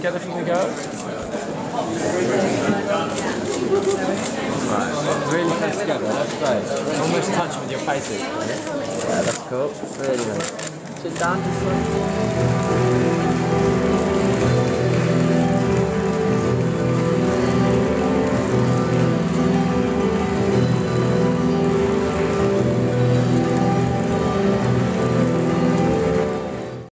together from the go. Really close together, that's great. Almost touch with your faces. Yeah, that's cool. Really nice. Sit down.